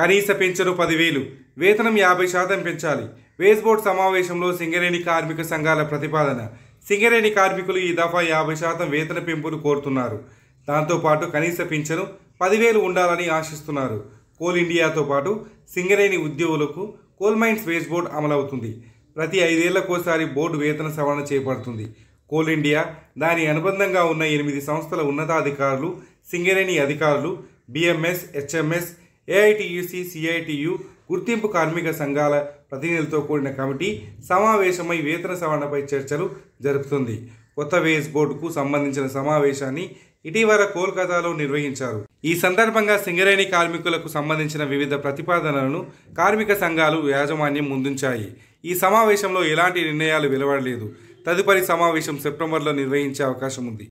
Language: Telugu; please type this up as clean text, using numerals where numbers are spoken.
కనీస పెన్షన్ 10000 వేతనం 50% పెంచాలి వేజ్ బోర్డు సమావేశంలో సింగరేణి కార్మిక సంఘాల ప్రతిపాదన సింగరేణి కార్మికులు ఈ దఫా 50% వేతన పెంపును కోరుతున్నారు దాంతో పాటు కనీస పెన్షన్ 10000 ఉండాలని ఆశిస్తున్నారు కోల్ ఇండియాతో పాటు సింగరేణి ఉద్యోగులకు కోల్ మైన్స్ వేజ్ బోర్డు అమలు అవుతుంది ప్రతి 5 ఏళ్లకోసారి బోర్డు వేతన సవరణ చేయబడుతుంది కోల్ ఇండియా దాని అనుబంధంగా ఉన్న 8 సంస్థల ఉన్నతాధికారులు సింగరేణి అధికారులు బిఎంఎస్ హెచ్ఎంఎస్ ఏఐటియుసి సిఐటియు గుర్తింపు కార్మిక సంఘాల ప్రతినిధులతో కూడిన కమిటీ సమావేశమై వేతన సవరణపై చర్చలు జరుగుతుంది కొత్త వేజ్ బోర్డుకు సంబంధించిన సమావేశాన్ని ఇటీవల కోల్కతాలో నిర్వహించారు ఈ సందర్భంగా సింగరేణి కార్మికులకు సంబంధించిన వివిధ ప్రతిపాదనలను కార్మిక సంఘాలు యాజమాన్యం ముందుంచాయి ఈ సమావేశంలో ఎలాంటి నిర్ణయాలు వెలువడలేదు తదుపరి సమావేశం సెప్టెంబర్లో నిర్వహించే అవకాశం ఉంది।